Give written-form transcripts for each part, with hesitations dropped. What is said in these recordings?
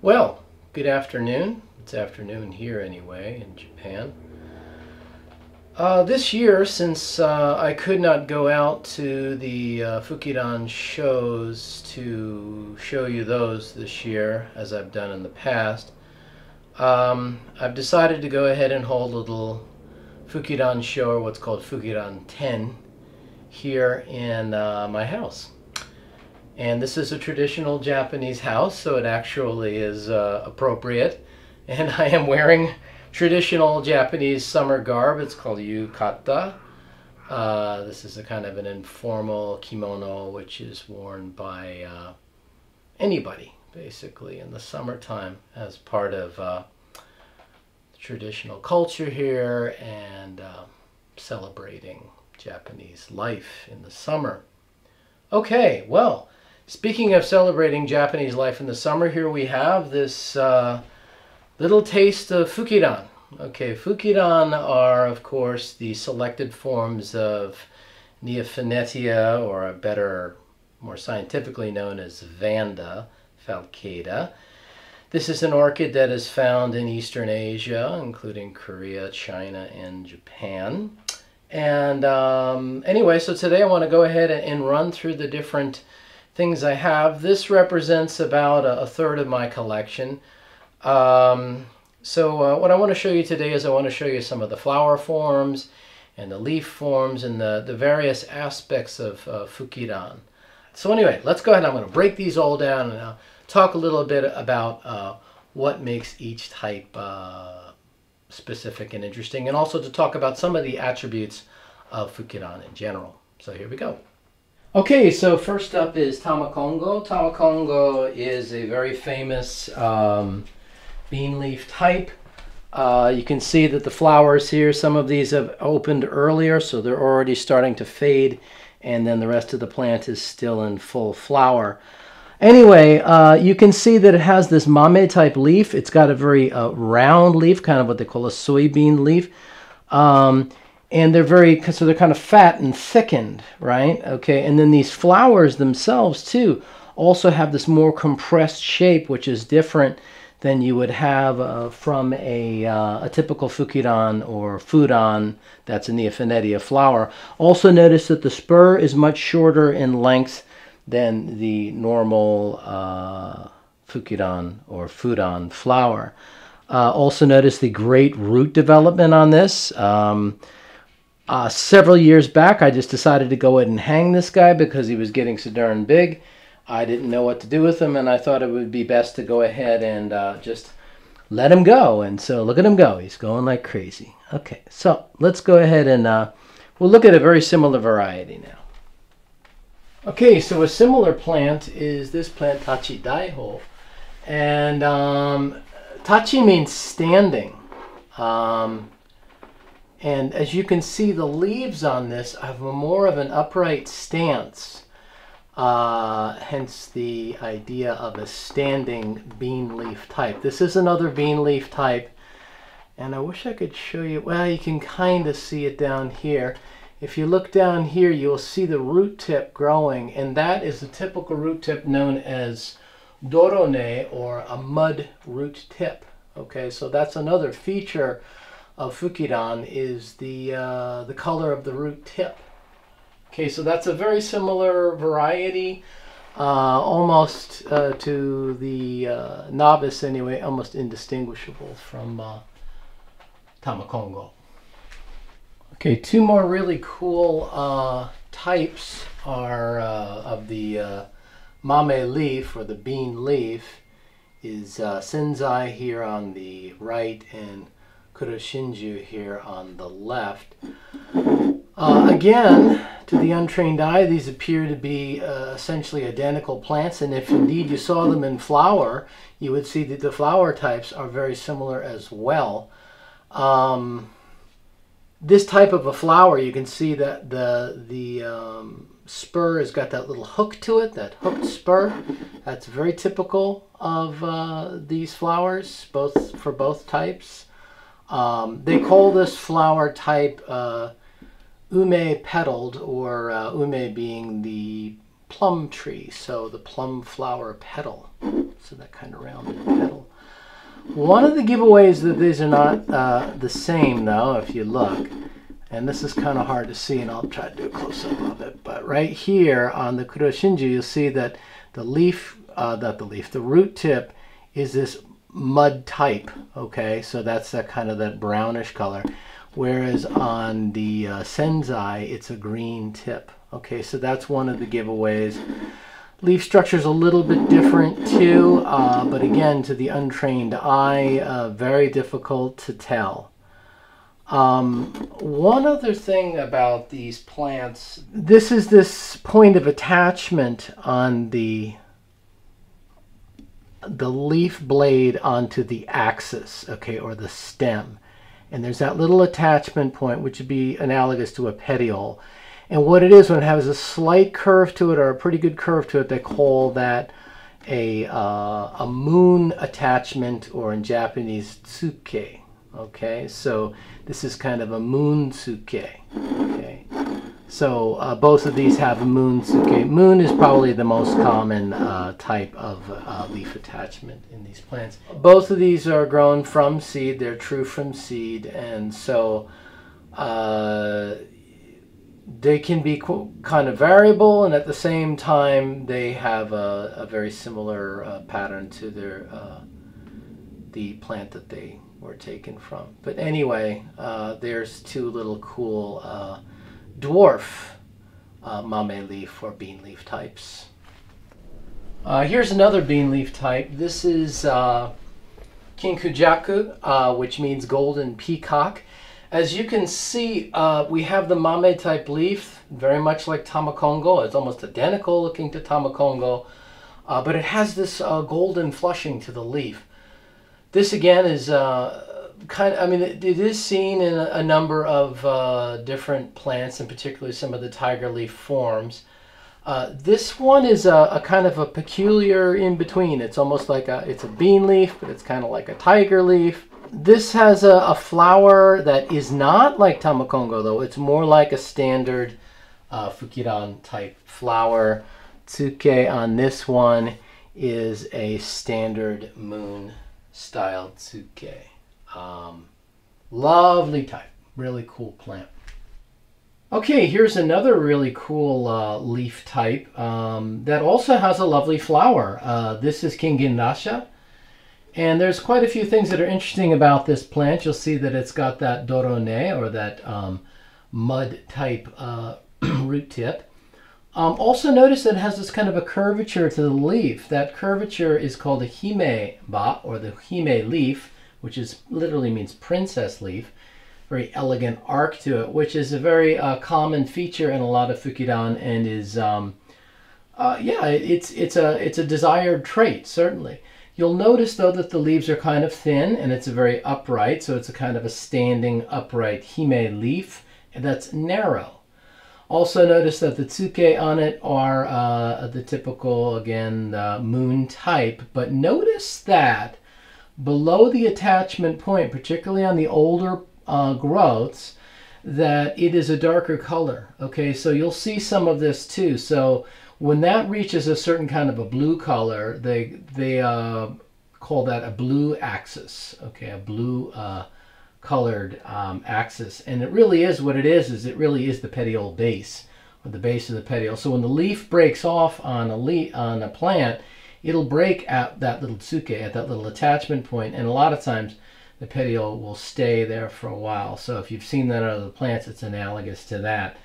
Well, good afternoon. It's afternoon here anyway in Japan. This year, since I could not go out to the Fukidan shows to show you those this year, as I've done in the past, I've decided to go ahead and hold a little Fukidan show, or what's called Fukidan 10, here in my house. And this is a traditional Japanese house, so it actually is appropriate. And I am wearing traditional Japanese summer garb. It's called yukata. This is a kind of an informal kimono, which is worn by anybody, basically, in the summertime as part of traditional culture here and celebrating Japanese life in the summer. Okay, well, speaking of celebrating Japanese life in the summer, here we have this little taste of Fukidan. Okay, Fukidan are, of course, the selected forms of Neophynetia, or more scientifically known as Vanda falcata. This is an orchid that is found in Eastern Asia, including Korea, China, and Japan. And anyway, so today I want to go ahead and run through the different things I have. This represents about a third of my collection. What I want to show you today is I want to show you some of the flower forms and the leaf forms and the various aspects of Fukidan. So anyway, let's go ahead. I'm going to break these all down and I'll talk a little bit about what makes each type specific and interesting, and also to talk about some of the attributes of Fukidan in general. So here we go. Okay, so first up is Tamakongo. Tamakongo is a very famous bean leaf type. You can see that the flowers here, some of these have opened earlier, so they're already starting to fade, and then the rest of the plant is still in full flower. Anyway, you can see that it has this mame type leaf. It's got a very round leaf, kind of what they call a soybean leaf. And they're kind of fat and thickened, right? Okay, and then these flowers themselves too also have this more compressed shape, which is different than you would have from a typical Fukidan or Fudan that's a Neophynetia flower. Also notice that the spur is much shorter in length than the normal Fukidan or Fudan flower. Also notice the great root development on this. Several years back, I just decided to go ahead and hang this guy because he was getting so darn big. I didn't know what to do with him, and I thought it would be best to go ahead and just let him go. And so look at him go. He's going like crazy. Okay, so let's go ahead and we'll look at a very similar variety now. Okay, so a similar plant is this plant, Tachi Daiho. And Tachi means standing. And as you can see, the leaves on this have more of an upright stance, hence the idea of a standing bean leaf type. This is another bean leaf type, and I wish I could show you. Well, you can kind of see it down here. If you look down here, you'll see the root tip growing, and that is the typical root tip known as dorone, or a mud root tip. Okay, so that's another feature of Fukidan, is the color of the root tip. Okay, so that's a very similar variety, almost to the novice anyway, almost indistinguishable from Tamakongo. Okay, two more really cool types are of the mame leaf, or the bean leaf, is Senzai here on the right and Kuroshinju here on the left. Again, to the untrained eye, these appear to be essentially identical plants, and if indeed you saw them in flower, you would see that the flower types are very similar as well. This type of a flower, you can see that the spur has got that little hook to it, that hooked spur. That's very typical of these flowers, for both types. They call this flower type ume petaled, or ume being the plum tree, so the plum flower petal. So that kind of rounded petal. One of the giveaways that these are not the same, though, if you look, and this is kind of hard to see, and I'll try to do a close-up of it, but right here on the Kuroshinju, you'll see that the leaf, the root tip is this mud type, okay? So that's that kind of that brownish color, whereas on the Senzai, it's a green tip, okay? So that's one of the giveaways. Leaf structure's a little bit different too, but again, to the untrained eye, very difficult to tell. One other thing about these plants, this is this point of attachment on the leaf blade onto the axis, okay, or the stem. And there's that little attachment point, which would be analogous to a petiole. And what it is, when it has a slight curve to it, or a pretty good curve to it, they call that a moon attachment, or in Japanese, tsuke. Okay, so this is kind of a moonsuke. Okay, so both of these have a moonsuke. Moon is probably the most common type of leaf attachment in these plants. Both of these are grown from seed. They're true from seed, and so they can be kind of variable, and at the same time, they have a very similar pattern to their the plant that they were taken from. But anyway, there's two little cool dwarf mame leaf or bean leaf types. Here's another bean leaf type. This is Kinkujaku, which means golden peacock. As you can see, we have the mame type leaf, very much like Tamakongo. It's almost identical looking to Tamakongo, but it has this golden flushing to the leaf. This again is kind of, I mean, it is seen in a number of different plants, and particularly some of the tiger leaf forms. This one is a kind of a peculiar in-between. It's almost like it's a bean leaf, but it's kind of like a tiger leaf. This has a flower that is not like Tamakongo, though. It's more like a standard Fukiran type flower. Tsuke on this one is a standard moon style tsuke. Lovely type, really cool plant. Okay, here's another really cool leaf type that also has a lovely flower. This is Kinginrasha, and there's quite a few things that are interesting about this plant. You'll see that it's got that dorone, or that mud type root tip. Also notice that it has this kind of a curvature to the leaf. That curvature is called a himeba, or the hime leaf, which is literally means princess leaf. Very elegant arc to it, which is a very common feature in a lot of Fukiran, and is, yeah, it's a desired trait, certainly. You'll notice, though, that the leaves are kind of thin, and it's a very upright, so it's a kind of a standing upright hime leaf, and that's narrow. Also notice that the tsuke on it are the typical, again, moon type, but notice that below the attachment point, particularly on the older growths, that it is a darker color, okay? So you'll see some of this too. So when that reaches a certain kind of a blue color, they call that a blue axis, okay, a blue colored axis. And it really is what it is it really is the petiole base, or the base of the petiole. So when the leaf breaks off on a plant, it'll break at that little tsuke, at that little attachment point, and a lot of times the petiole will stay there for a while. So if you've seen that on other plants, it's analogous to that.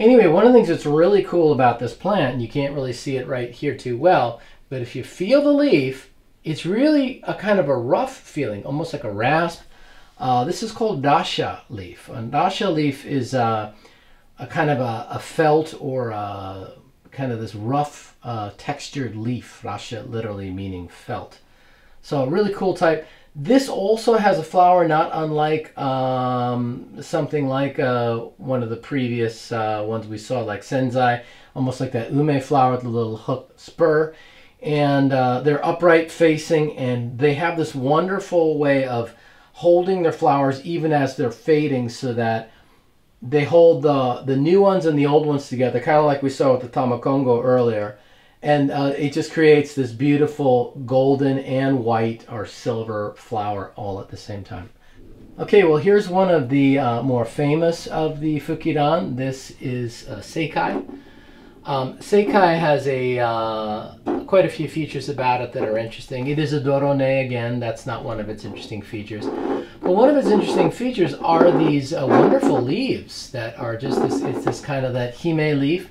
Anyway, one of the things that's really cool about this plant, and you can't really see it right here too well, but if you feel the leaf, it's really a kind of a rough feeling, almost like a rasp. This is called dasha leaf. And dasha leaf is a kind of a felt, or a, kind of this rough textured leaf. Dasha literally meaning felt. So a really cool type. This also has a flower not unlike something like one of the previous ones we saw, like Senzai, almost like that ume flower with the little hook spur. And they're upright facing, and they have this wonderful way of holding their flowers even as they're fading, so that they hold the new ones and the old ones together, kind of like we saw with the Tamakongo earlier. And it just creates this beautiful golden and white or silver flower all at the same time. Okay, well here's one of the more famous of the Fukidan. This is Seikai. Seikai has a quite a few features about it that are interesting. It is a Dorone again. That's not one of its interesting features. But one of its interesting features are these wonderful leaves that are just this, it's this kind of that hime leaf.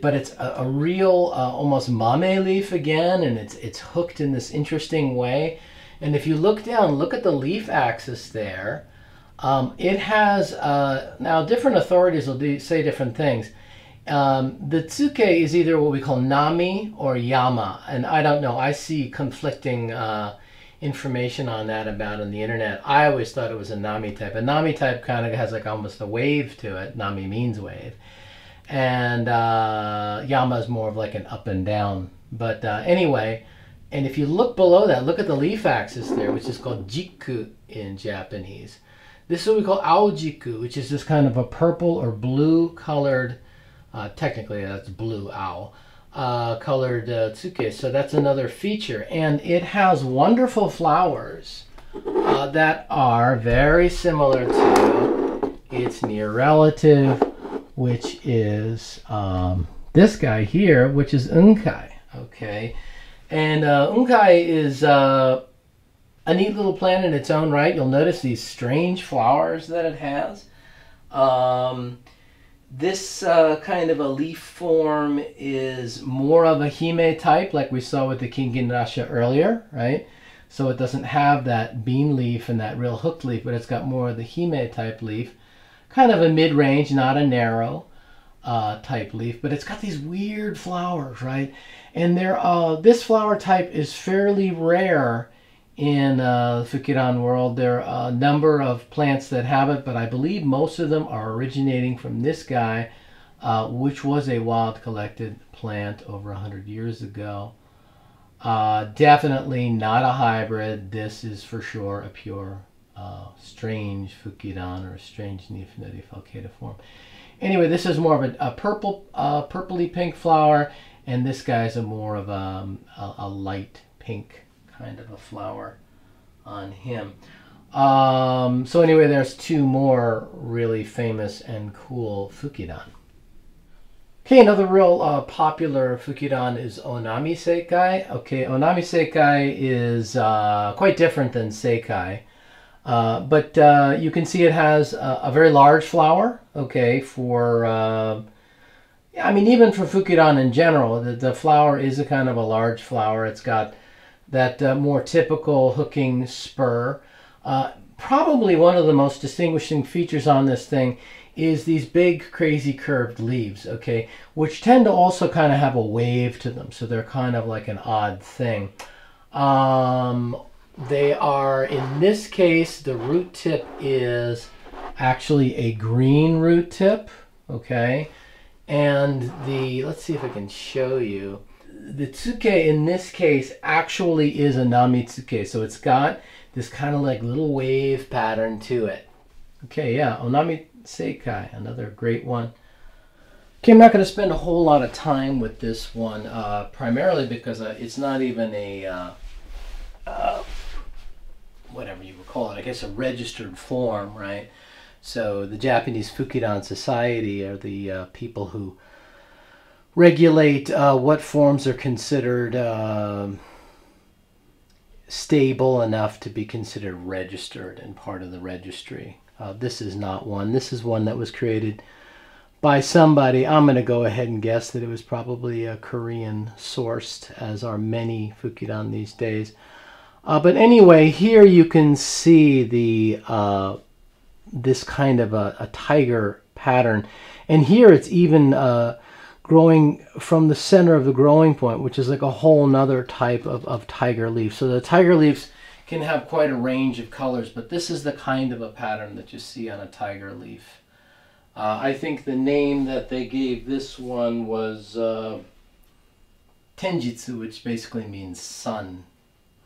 But it's a real almost mame leaf again, and it's hooked in this interesting way. And if you look down, look at the leaf axis there. It has, now different authorities will say different things. The tsuke is either what we call nami or yama. And I don't know, I see conflicting information on that about on the internet. I always thought it was a nami type. A nami type kind of has like almost a wave to it. Nami means wave. And yama is more of like an up and down. But anyway, and if you look below that, look at the leaf axis there, which is called jiku in Japanese. This is what we call aojiku, which is this kind of a purple or blue colored, technically that's blue, ao, colored tsuke. So that's another feature. And it has wonderful flowers that are very similar to its near relative, which is this guy here, which is unkai, okay? And unkai is a neat little plant in its own right. You'll notice these strange flowers that it has. This kind of a leaf form is more of a hime type, like we saw with the Kinginrasha earlier, right? So it doesn't have that bean leaf and that real hooked leaf, but it's got more of the hime type leaf. Kind of a mid-range, not a narrow type leaf, but it's got these weird flowers, right? And this flower type is fairly rare in the Fukidan world. There are a number of plants that have it, but I believe most of them are originating from this guy, which was a wild collected plant over 100 years ago. Definitely not a hybrid. This is for sure a pure strange Fukidan or a strange Neophynoidea falcata form. Anyway, this is more of a purple, purpley pink flower, and this guy's a more of a light pink kind of a flower on him. So anyway, there's two more really famous and cool Fukidan. Okay, another real popular Fukidan is Onami Seikai. Okay, Onami Seikai is quite different than Seikai. But you can see it has a very large flower, okay, for, I mean, even for Fukidan in general, the flower is a kind of a large flower. It's got that more typical hooking spur. Probably one of the most distinguishing features on this thing is these big, crazy curved leaves, okay, which tend to also kind of have a wave to them. So they're kind of like an odd thing. They are, in this case, the root tip is actually a green root tip, okay? And the, let's see if I can show you. The tsuke in this case actually is a nami tsuke, so it's got this kind of like little wave pattern to it. Okay, yeah, Onami Seikai, another great one. Okay, I'm not going to spend a whole lot of time with this one, primarily because it's not even a... whatever you would call it, I guess a registered form, right? So the Japanese Fukidan Society are the people who regulate what forms are considered stable enough to be considered registered and part of the registry. This is not one. This is one that was created by somebody. I'm going to go ahead and guess that it was probably a Korean sourced, as are many Fukidan these days. But anyway, here you can see the this kind of a tiger pattern. And here it's even growing from the center of the growing point, which is like a whole nother type of tiger leaf. So the tiger leaves can have quite a range of colors, but this is the kind of a pattern that you see on a tiger leaf. I think the name that they gave this one was Tenjitsu, which basically means sun.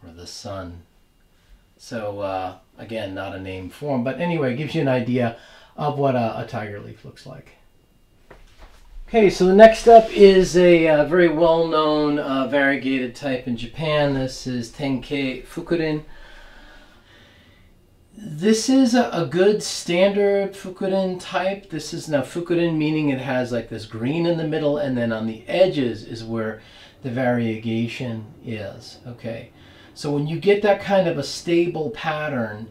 Or the sun. So again, not a name form, but anyway, it gives you an idea of what a tiger leaf looks like. Okay, so the next up is a very well-known variegated type in Japan. This is Tenkei Fukurin. This is a good standard Fukurin type. This is now Fukurin meaning it has like this green in the middle, and then on the edges is where the variegation is. Okay, so when you get that kind of a stable pattern,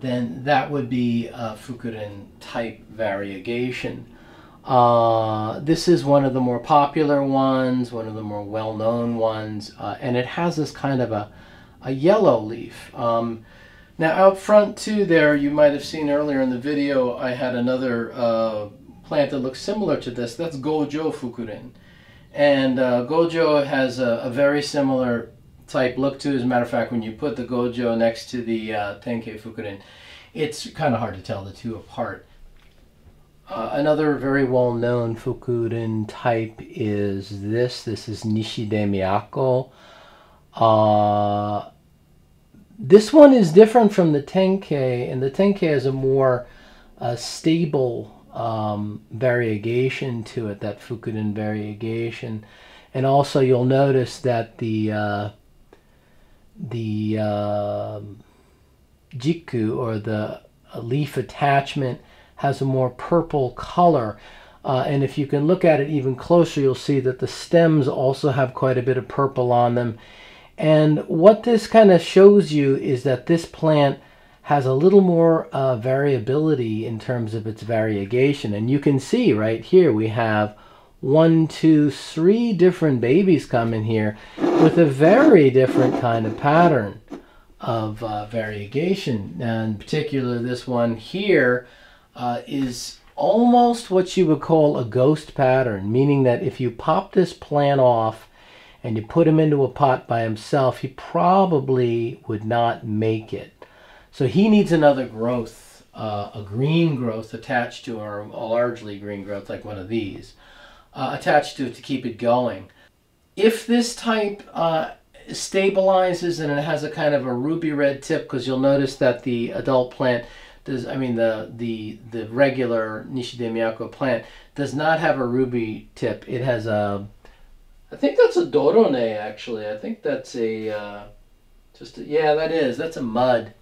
then that would be a Fukurin type variegation. This is one of the more popular ones, one of the more well-known ones, and it has this kind of a yellow leaf. Now out front too there, you might have seen earlier in the video, I had another plant that looks similar to this. That's Gojo Fukurin. And Gojo has a very similar type look to it. As a matter of fact, when you put the Gojo next to the Tenkei Fukurin, it's kind of hard to tell the two apart. Another very well-known Fukurin type is this. This is Nishide Miyako. This one is different from the Tenkei, and the Tenkei has a more stable variegation to it, that Fukurin variegation. And also you'll notice that the jiku, or the leaf attachment, has a more purple color, and if you can look at it even closer, you'll see that the stems also have quite a bit of purple on them. And what this kind of shows you is that this plant has a little more variability in terms of its variegation. And you can see right here we have 1, 2, 3 different babies come in here with a very different kind of pattern of variegation. Now in particular, this one here is almost what you would call a ghost pattern, meaning that if you pop this plant off and you put him into a pot by himself, he probably would not make it. So he needs another growth, a green growth attached to, or a largely green growth like one of these, attached to it to keep it going. If this type stabilizes and it has a kind of a ruby red tip, because you'll notice that the adult plant does, I mean the regular Nishide Miyako plant does not have a ruby tip. It has a, I think that's a dorone actually. I think that's a, yeah, that is, that's a mud.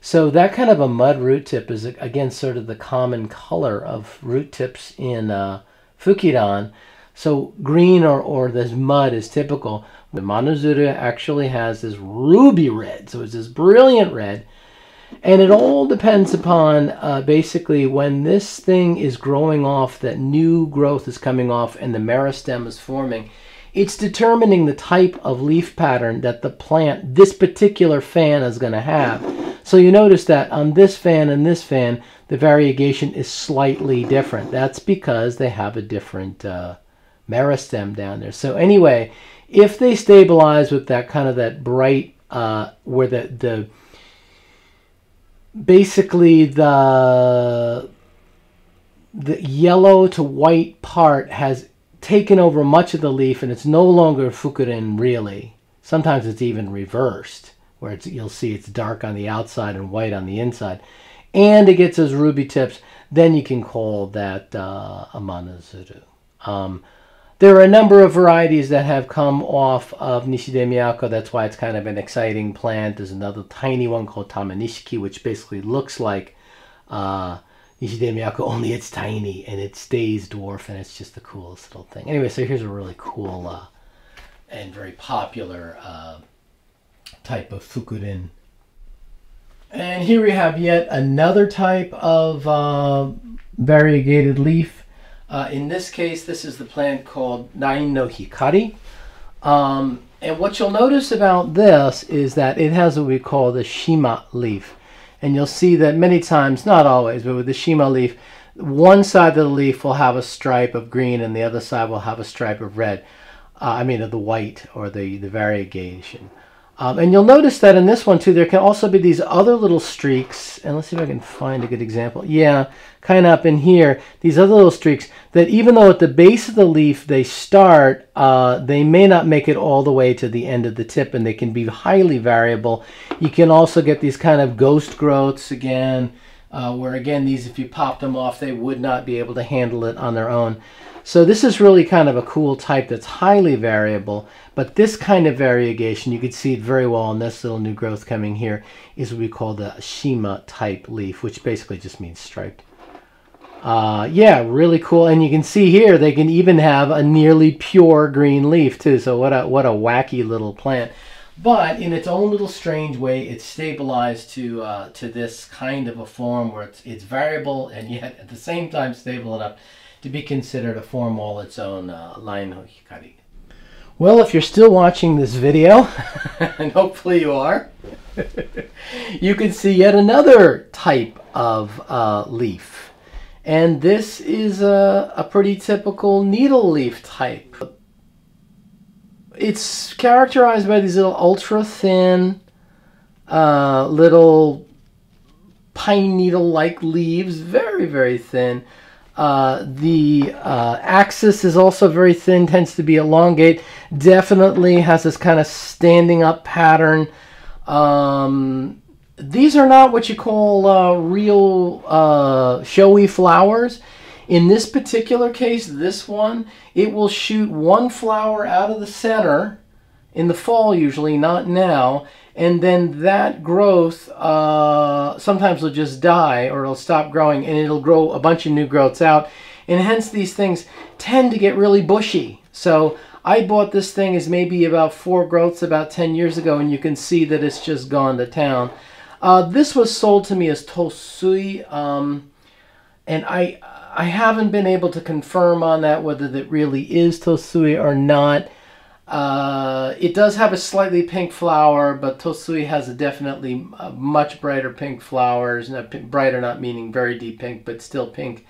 So that kind of a mud root tip is again sort of the common color of root tips in Fukiran. So green or this mud is typical. The Manozuru actually has this ruby red. So it's this brilliant red. And it all depends upon basically when this thing is growing off, that new growth is coming off and the meristem is forming. It's determining the type of leaf pattern that the plant, this particular fan, is going to have. So you notice that on this fan and this fan, the variegation is slightly different. That's because they have a different meristem down there. So anyway, if they stabilize with that kind of that bright, where the basically the yellow to white part has taken over much of the leaf, and it's no longer Fukurin really. Sometimes it's even reversed, where it's, you'll see it's dark on the outside and white on the inside, and it gets those ruby tips. Then you can call that a Manozuru. There are a number of varieties that have come off of Nishide Miyako. That's why it's kind of an exciting plant. There's another tiny one called Tamanishiki, which basically looks like Nishide Miyako, only it's tiny and it stays dwarf, and it's just the coolest little thing. Anyway, so here's a really cool and very popular type of Fukurin. And here we have yet another type of variegated leaf. In this case, this is the plant called Nain no Hikari. And what you'll notice about this is that it has what we call the shima leaf. And you'll see that many times, not always, but with the shima leaf, one side of the leaf will have a stripe of green and the other side will have a stripe of red. I mean, of the white, or the variegation. And you'll notice that in this one too, there can also be these other little streaks, and let's see if I can find a good example. Yeah, kind of up in here, these other little streaks that even though at the base of the leaf they start, they may not make it all the way to the end of the tip, and they can be highly variable. You can also get these kind of ghost growths again, where again, these, if you popped them off, they would not be able to handle it on their own. So this is really kind of a cool type that's highly variable, but this kind of variegation, you could see it very well in this little new growth coming here, is what we call the Shima type leaf, which basically just means striped. Yeah, really cool. And you can see here, they can even have a nearly pure green leaf too. So what a wacky little plant. But in its own little strange way, it's stabilized to this kind of a form where it's variable and yet at the same time stable enough to be considered a form all its own, Laino Hikari. Well, if you're still watching this video, and hopefully you are, you can see yet another type of leaf. And this is a pretty typical needle leaf type. It's characterized by these little ultra thin, little pine needle-like leaves, very, very thin. The axis is also very thin, tends to be elongate, definitely has this kind of standing up pattern. These are not what you call real showy flowers. In this particular case, this one, it will shoot one flower out of the center in the fall usually, not now, and then that growth sometimes will just die or it'll stop growing and it'll grow a bunch of new growths out, and hence these things tend to get really bushy. So I bought this thing as maybe about 4 growths about 10 years ago, and you can see that it's just gone to town. This was sold to me as Tosui, and I haven't been able to confirm on that whether that really is Tosui or not. It does have a slightly pink flower, but Tosui has a definitely much brighter pink flowers. Brighter not meaning very deep pink, but still pink.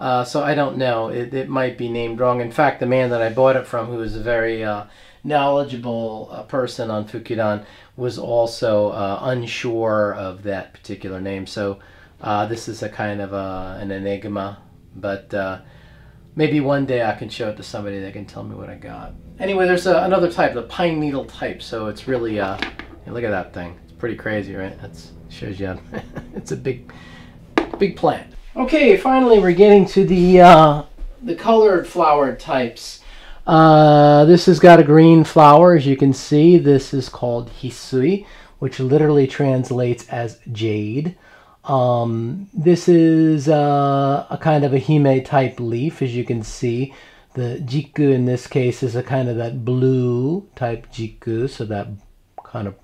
So I don't know. It might be named wrong. In fact, the man that I bought it from, who is a very knowledgeable person on Fukidan, was also unsure of that particular name. So this is a kind of an enigma, but maybe one day I can show it to somebody that can tell me what I got. Anyway, there's another type, the pine needle type. So it's really, look at that thing. It's pretty crazy, right? That shows you, it's a big, big plant. Okay, finally we're getting to the colored flower types. This has got a green flower, as you can see. This is called Hisui, which literally translates as jade. This is a kind of a hime type leaf, as you can see. The jiku in this case is a kind of that blue type jiku, so that kind of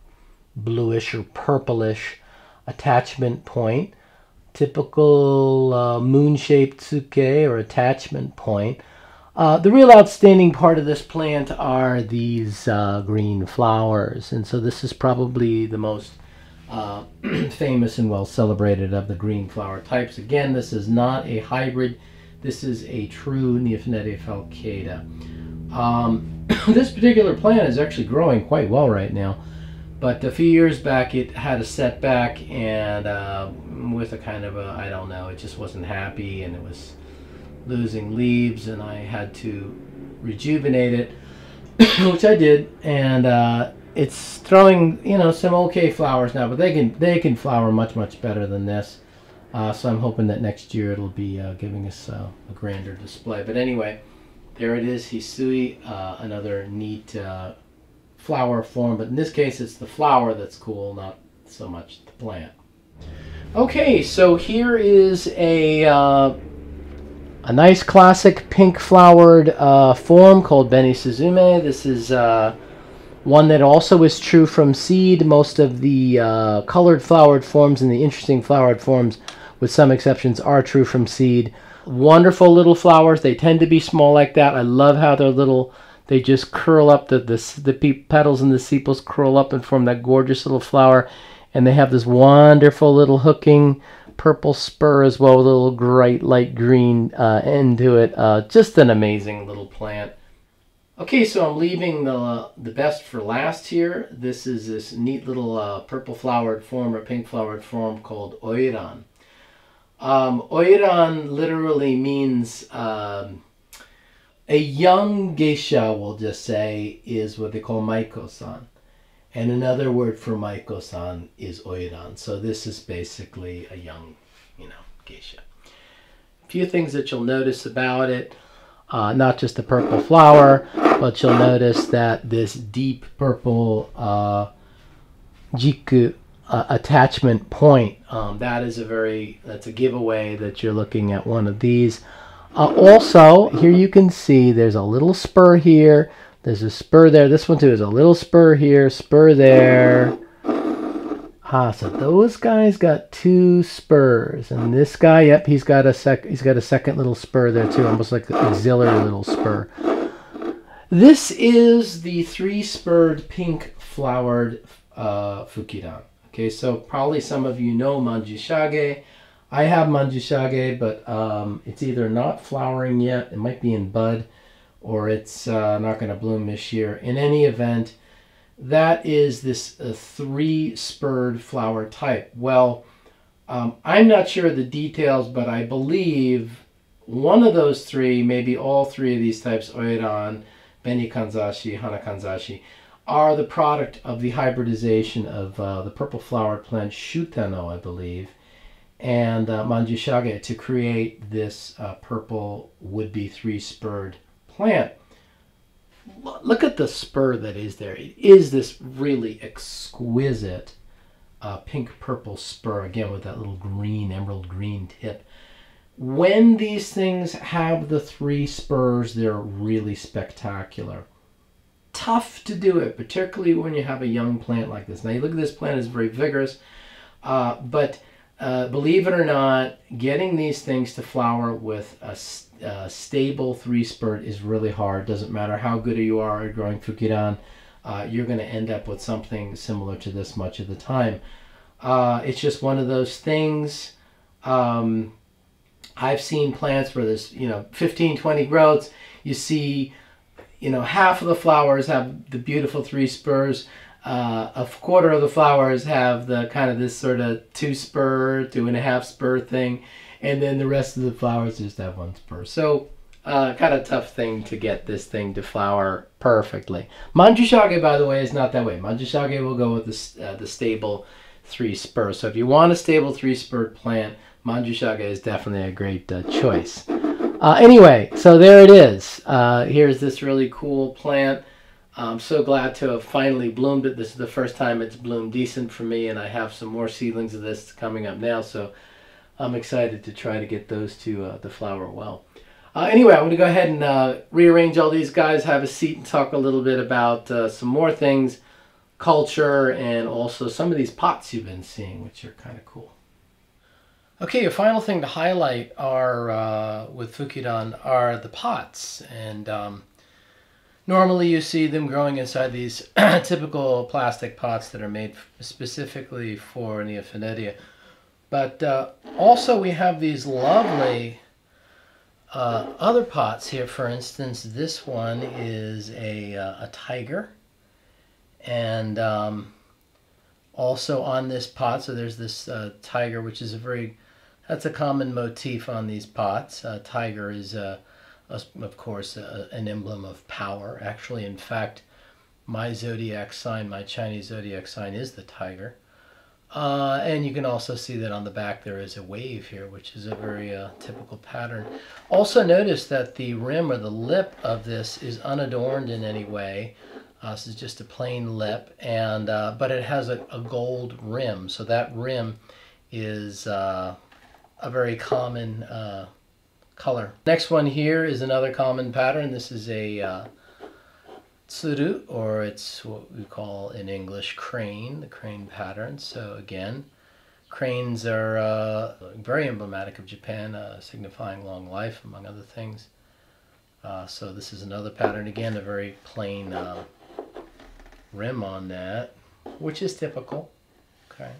bluish or purplish attachment point. Typical moon-shaped tsuke or attachment point. The real outstanding part of this plant are these green flowers, and so this is probably the most famous and well celebrated of the green flower types. Again, this is not a hybrid. This is a true Neophynetia falcata. This particular plant is actually growing quite well right now, but a few years back it had a setback, and with a kind of a, I don't know, it just wasn't happy and it was losing leaves, and I had to rejuvenate it, which I did, and it's throwing, you know, some okay flowers now, but they can flower much, much better than this. So I'm hoping that next year it'll be giving us a grander display. But anyway, there it is, Hisui, another neat flower form. But in this case, it's the flower that's cool, not so much the plant. Okay, so here is a nice classic pink-flowered form called Beni Suzume. This is one that also is true from seed. Most of the colored flowered forms and the interesting flowered forms, with some exceptions, are true from seed. Wonderful little flowers. They tend to be small like that. I love how they're little. They just curl up. The petals and the sepals curl up and form that gorgeous little flower. And they have this wonderful little hooking purple spur as well, with a little bright light green end to it. Just an amazing little plant. Okay, so I'm leaving the best for last here. This is this neat little purple flowered form or pink flowered form called Oiran. Oiran literally means a young geisha, we'll just say, is what they call Maiko-san. And another word for Maiko-san is Oiran. So this is basically a young you know, Geisha. A few things that you'll notice about it, not just the purple flower, but you'll notice that this deep purple jiku attachment point, that's a giveaway that you're looking at one of these. Also, here you can see there's a little spur here. There's a spur there. This one too is a little spur here, spur there. Ah, so those guys got two spurs, and this guy, yep, he's got a second little spur there too, almost like the auxiliary little spur. This is the three-spurred pink flowered Fukidan. Okay, so probably some of you know Manjushage. I have Manjushage, but it's either not flowering yet, it might be in bud, or it's not going to bloom this year. In any event, that is this three-spurred flower type. Well, I'm not sure of the details, but I believe one of those three, maybe all three of these types, Oiran, Benikanzashi, Hanakanzashi, are the product of the hybridization of the purple flowered plant Shutano, I believe, and Manjushage to create this purple would-be three-spurred plant. Look at the spur that is there. It is this really exquisite pink-purple spur, again with that little green, emerald green tip. When these things have the three spurs, they're really spectacular. Tough to do it, particularly when you have a young plant like this. Now you look at this plant, it's very vigorous, but believe it or not, getting these things to flower with a stable three-spurt is really hard. Doesn't matter how good you are at growing Fukidan, you're going to end up with something similar to this much of the time. It's just one of those things. I've seen plants where there's, you know, 15, 20 growths. You see, you know, half of the flowers have the beautiful three spurs. A quarter of the flowers have the kind of this sort of two spur, two and a half spur thing, and then the rest of the flowers just have one spur. So kind of tough thing to get this thing to flower perfectly. Manjushage, by the way, is not that way. Manjushage will go with the stable three spur. So if you want a stable three spur plant, Manjushage is definitely a great choice. Anyway, so there it is. Here's this really cool plant. I'm so glad to have finally bloomed it. This is the first time it's bloomed decent for me, and I have some more seedlings of this coming up now, so I'm excited to try to get those two to flower well. Anyway, I'm going to go ahead and rearrange all these guys, have a seat, and talk a little bit about some more things, culture, and also some of these pots you've been seeing, which are kind of cool. Okay, a final thing to highlight are with Fukidan are the pots, and normally you see them growing inside these typical plastic pots that are made specifically for Neophanidia. But also we have these lovely other pots here. For instance, this one is a tiger. And also on this pot, so there's this tiger, which is that's a common motif on these pots. Tiger is of course, an emblem of power. Actually, in fact, my zodiac sign, my Chinese zodiac sign, is the tiger. And you can also see that on the back there is a wave here, which is a very typical pattern. Also notice that the rim or the lip of this is unadorned in any way. This is just a plain lip, and but it has a gold rim. So that rim is a very common color. Next one here is another common pattern. This is a tsuru, or it's what we call in English crane, the crane pattern. So again, cranes are very emblematic of Japan, signifying long life, among other things. So this is another pattern, again, a very plain rim on that, which is typical. Okay.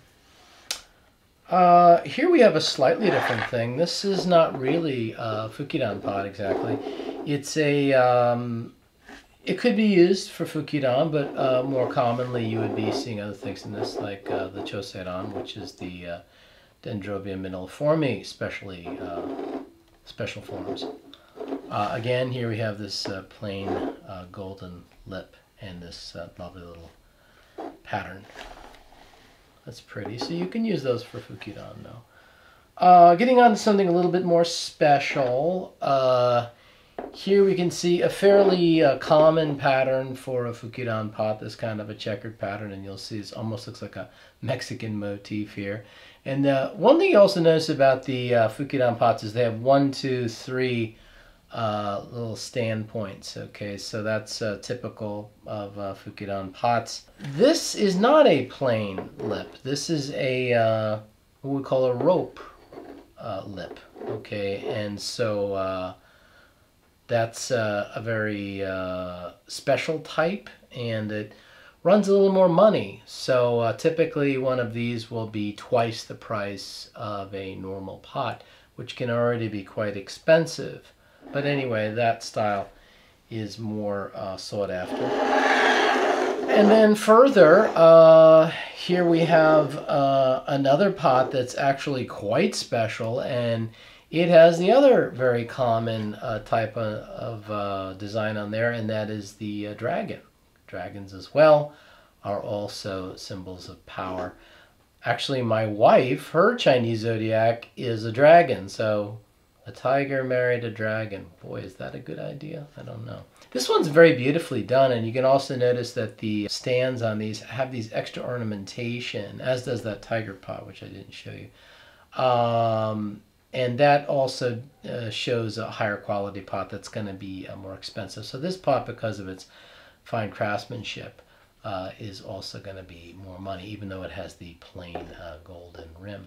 Here we have a slightly different thing. This is not really a Fukidan pot exactly. It's it could be used for Fukidan, but more commonly you would be seeing other things in this, like the Choseiran, which is the Dendrobium miniliforme, especially special forms. Again, here we have this plain golden lip and this lovely little pattern. That's pretty. So you can use those for Fukidan now. Getting on to something a little bit more special, here we can see a fairly common pattern for a Fukidan pot, this kind of a checkered pattern, and you'll see it almost looks like a Mexican motif here. And one thing you also notice about the Fukidan pots is they have 1, 2, 3 little standpoints. Okay, so that's typical of Fukidan pots. This is not a plain lip. This is a what we call a rope lip. Okay, and so that's a very special type, and it runs a little more money. So typically one of these will be twice the price of a normal pot, which can already be quite expensive. But anyway, that style is more sought after. And then further, here we have another pot that's actually quite special, and it has the other very common type of design on there, and that is the dragon. Dragons as well are also symbols of power. Actually, my wife, her Chinese zodiac is a dragon, so a tiger married a dragon. Boy, is that a good idea? I don't know. This one's very beautifully done, and you can also notice that the stands on these have these extra ornamentation, as does that tiger pot, which I didn't show you. And that also shows a higher quality pot that's going to be more expensive. So this pot, because of its fine craftsmanship, is also going to be more money, even though it has the plain golden rim.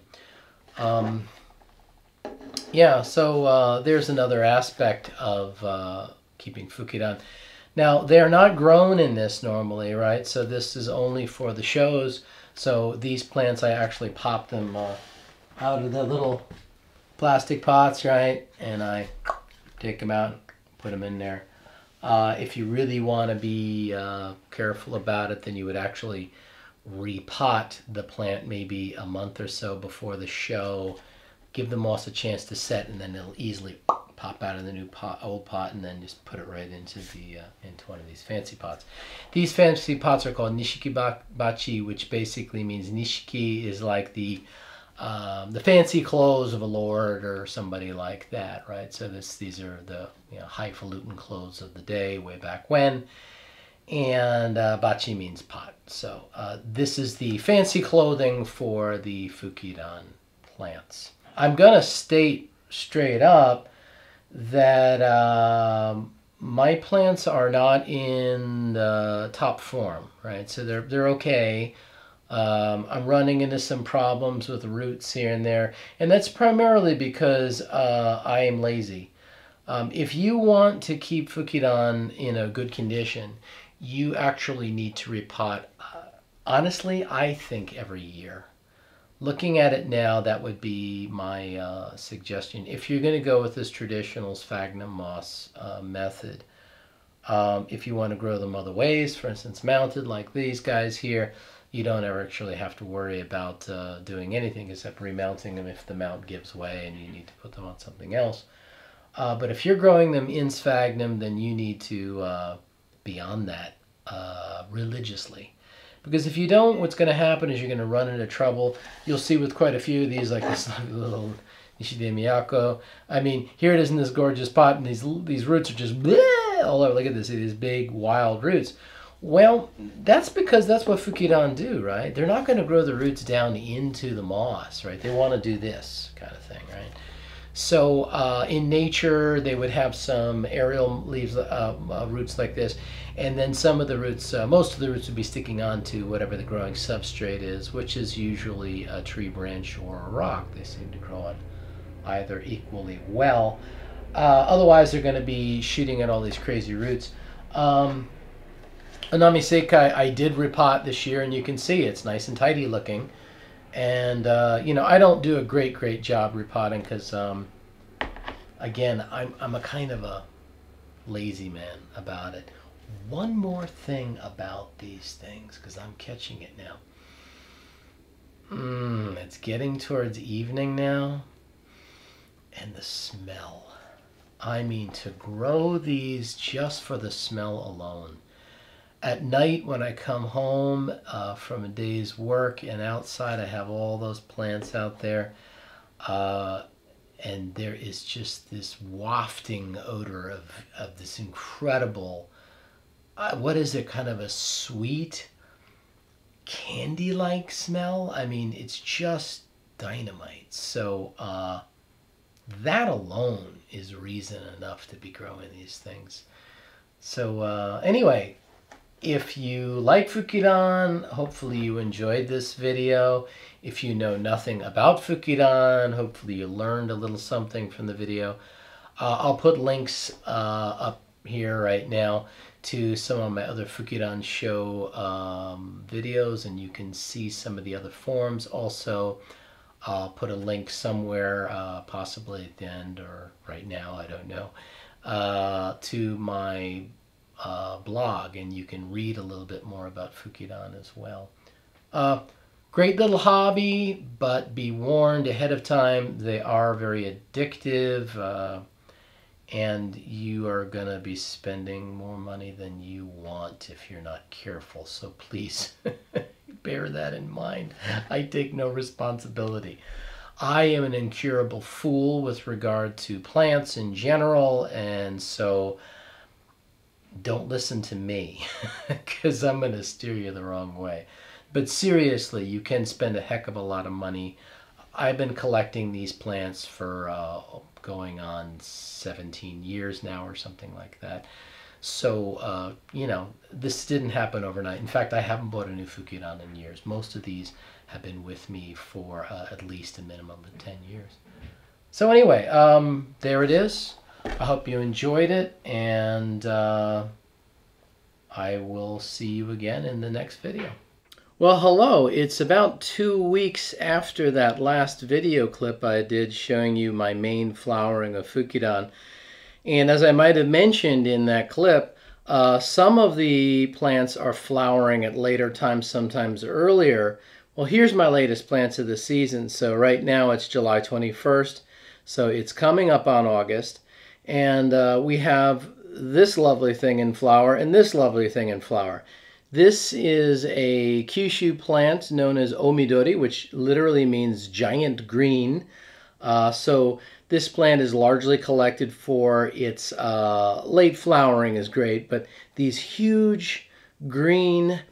Yeah, so there's another aspect of keeping Fukidan. Now, they are not grown in this normally, right? So this is only for the shows. So these plants, I actually pop them out of the little plastic pots, right? And I take them out, put them in there. If you really want to be careful about it, then you would actually repot the plant maybe a month or so before the show. Give the moss a chance to set, and then it'll easily pop out of the new pot, old pot, and then just put it right into the into one of these fancy pots. These fancy pots are called nishikibachi, which basically means nishiki is like the fancy clothes of a lord or somebody like that, right? So these are the, you know, highfalutin clothes of the day way back when, and bachi means pot. So this is the fancy clothing for the Fukidan plants. I'm gonna state straight up that my plants are not in the top form, right? So they're okay. I'm running into some problems with roots here and there, and that's primarily because I am lazy. If you want to keep Fukidan in a good condition, you actually need to repot, honestly, I think every year. Looking at it now, that would be my suggestion. If you're going to go with this traditional sphagnum moss method, if you want to grow them other ways, for instance, mounted like these guys here, you don't ever actually have to worry about doing anything except remounting them if the mount gives way and you need to put them on something else. But if you're growing them in sphagnum, then you need to be on that religiously. Because if you don't, what's going to happen is you're going to run into trouble. You'll see with quite a few of these, like this little Nishide Miyako. I mean, here it is in this gorgeous pot, and these roots are just bleh, all over. Look at this, these big, wild roots. Well, that's because that's what Fukidan do, right? They're not going to grow the roots down into the moss, right? They want to do this kind of thing, right? So in nature, they would have some aerial leaves, roots like this, and then some of the roots, most of the roots would be sticking onto whatever the growing substrate is, which is usually a tree branch or a rock. They seem to grow on either equally well. Otherwise, they're going to be shooting at all these crazy roots. Anami Seikai, I did repot this year, and you can see it's nice and tidy looking. And, you know, I don't do a great job repotting because, again, I'm a kind of a lazy man about it. One more thing about these things, because I'm catching it now. It's getting towards evening now. And the smell. I mean, to grow these just for the smell alone. At night when I come home from a day's work and outside I have all those plants out there. and there is just this wafting odor of this incredible, what is it, kind of a sweet candy-like smell. I mean, it's just dynamite. So that alone is reason enough to be growing these things. So anyway, if you like Fukidan, hopefully you enjoyed this video. If you know nothing about Fukidan, hopefully you learned a little something from the video. I'll put links up here right now to some of my other Fukidan show videos, and you can see some of the other forms. Also, I'll put a link somewhere, possibly at the end or right now, I don't know, to my blog, and you can read a little bit more about Fukidan as well. Great little hobby, but be warned ahead of time, they are very addictive, and you are gonna be spending more money than you want if you're not careful, so please bear that in mind. I take no responsibility. I am an incurable fool with regard to plants in general, and so don't listen to me because I'm going to steer you the wrong way. But seriously, you can spend a heck of a lot of money. I've been collecting these plants for going on 17 years now or something like that. So, you know, this didn't happen overnight. In fact, I haven't bought a new Fukidan in years. Most of these have been with me for at least a minimum of 10 years. So anyway, there it is. I hope you enjoyed it, and I will see you again in the next video. Well, hello. It's about 2 weeks after that last video clip I did showing you my main flowering of Fukidan. And as I might have mentioned in that clip, some of the plants are flowering at later times, sometimes earlier. Well, here's my latest plants of the season. So right now it's July 21st, so it's coming up on August. And we have this lovely thing in flower and this lovely thing in flower. This is a Kyushu plant known as omidori, which literally means giant green. So this plant is largely collected for its late flowering is great, but these huge green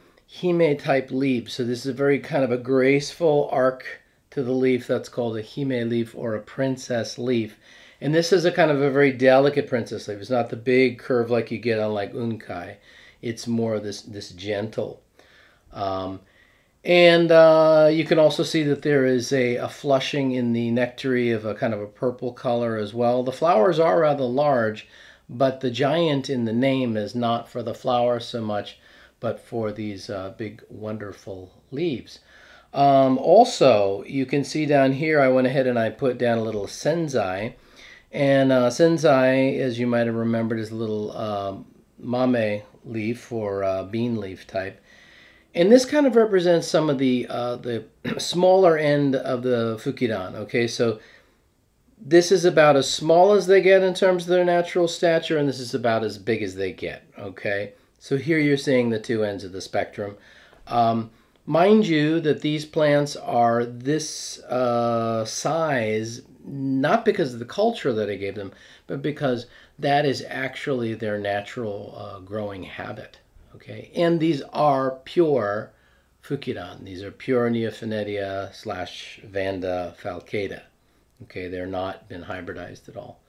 hime-type leaves. So this is a very kind of a graceful arc to the leaf. That's called a hime leaf or a princess leaf. And this is a kind of a very delicate princess leaf. It's not the big curve like you get on like unkai. It's more this gentle. You can also see that there is a flushing in the nectary of a kind of a purple color as well. The flowers are rather large, but the giant in the name is not for the flower so much, but for these big, wonderful leaves. Also, you can see down here, I went ahead and I put down a little senzai. And senzai, as you might have remembered, is a little mame leaf or bean leaf type. And this kind of represents some of the smaller end of the Fukidan, okay? So this is about as small as they get in terms of their natural stature, and this is about as big as they get, okay? So here you're seeing the two ends of the spectrum. Mind you that these plants are this size, not because of the culture that I gave them, but because that is actually their natural growing habit. Okay, and these are pure Fukidan. These are pure Neophanidia / Vanda falcata. Okay, they're not been hybridized at all.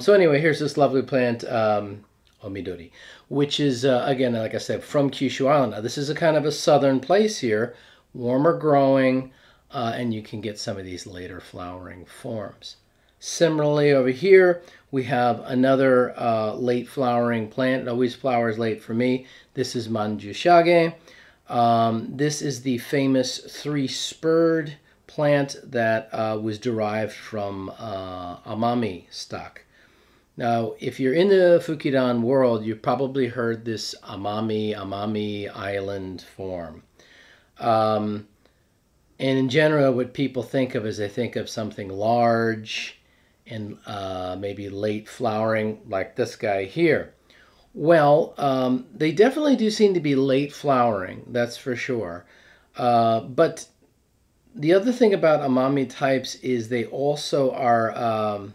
So anyway, here's this lovely plant, omidori, which is, again, like I said, from Kyushu Island. Now, this is a kind of a southern place here, warmer growing, and you can get some of these later flowering forms. Similarly, over here, we have another late flowering plant. It always flowers late for me. This is Manjushage. This is the famous three-spurred plant that was derived from Amami stock. Now, if you're in the Fukidan world, you've probably heard this Amami Island form. And in general, what people think of is they think of something large and maybe late flowering, like this guy here. Well, they definitely do seem to be late flowering, that's for sure. But The other thing about umami types is they also are a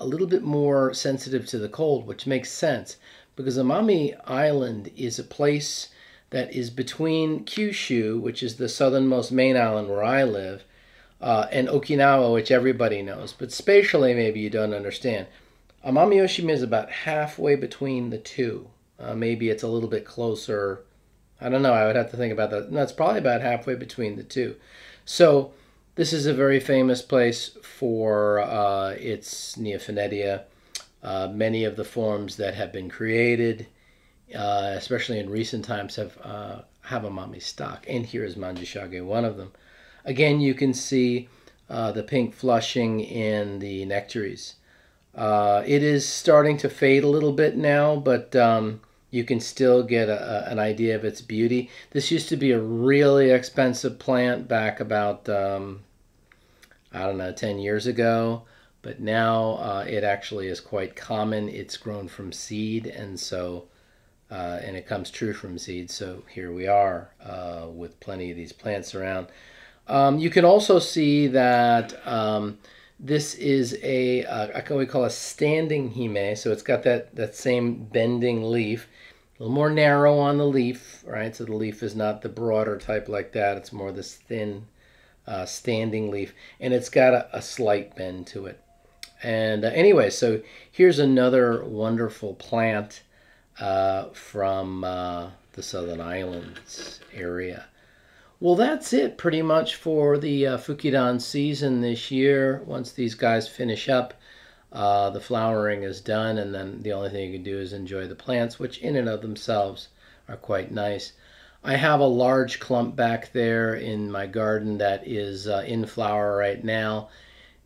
little bit more sensitive to the cold, which makes sense because Umami Island is a place that is between Kyushu, which is the southernmost main island where I live, and Okinawa, which everybody knows, but spatially maybe you don't understand. Amami Oshima is about halfway between the two. Maybe it's a little bit closer. I don't know. I would have to think about that. No, it's probably about halfway between the two. So this is a very famous place for its Neophenedia. Many of the forms that have been created, especially in recent times, have umami stock. And here is Manjushage, one of them. Again, you can see the pink flushing in the nectaries. It is starting to fade a little bit now, but you can still get an idea of its beauty. This used to be a really expensive plant back about, I don't know, 10 years ago. But now it actually is quite common. It's grown from seed, and so and it comes true from seed. So here we are with plenty of these plants around. You can also see that this is we call a standing hime, so it's got that same bending leaf, a little more narrow on the leaf, right? So the leaf is not the broader type like that. It's more this thin standing leaf, and it's got a slight bend to it. And anyway, so here's another wonderful plant from the Southern Islands area. Well, that's it pretty much for the Fukidan season this year. Once these guys finish up, the flowering is done, and then the only thing you can do is enjoy the plants, which in and of themselves are quite nice. I have a large clump back there in my garden that is in flower right now,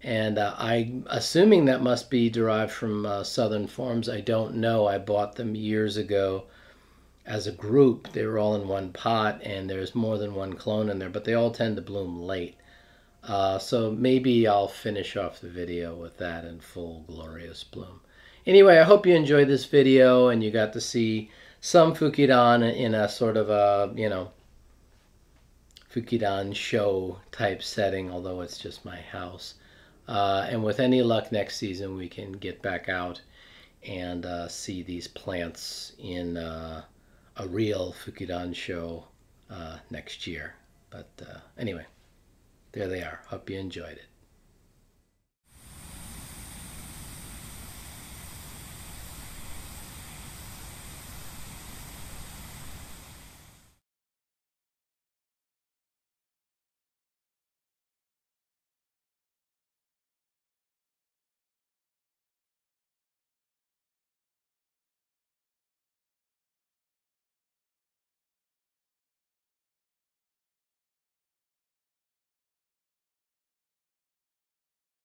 and I'm assuming that must be derived from southern forms. I don't know. I bought them years ago. As a group, they were all in one pot, and there's more than one clone in there, but they all tend to bloom late. So maybe I'll finish off the video with that in full glorious bloom. Anyway, I hope you enjoyed this video and you got to see some Fukidan in a sort of a, you know, Fukidan show type setting, although it's just my house. And with any luck, next season we can get back out and see these plants in a real Fukidan show next year. But anyway, there they are. Hope you enjoyed it.